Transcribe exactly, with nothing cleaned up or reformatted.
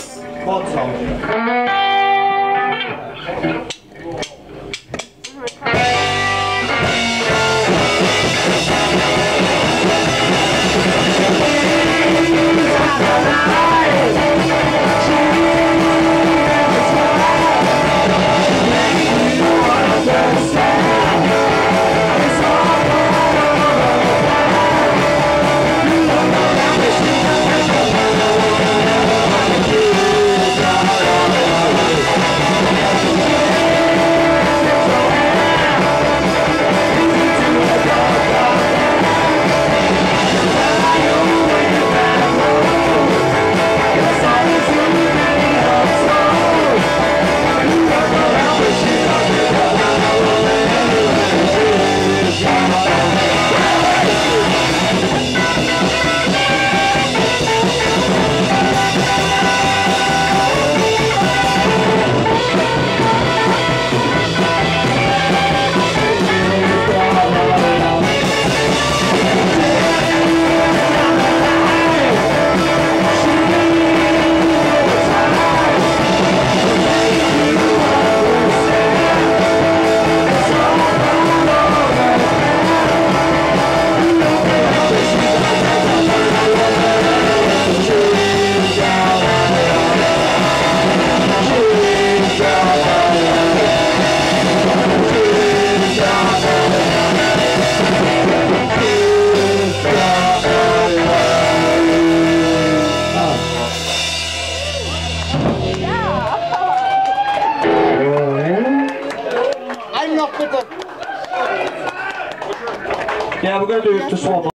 Chords. Yeah, we're going to do it just one more.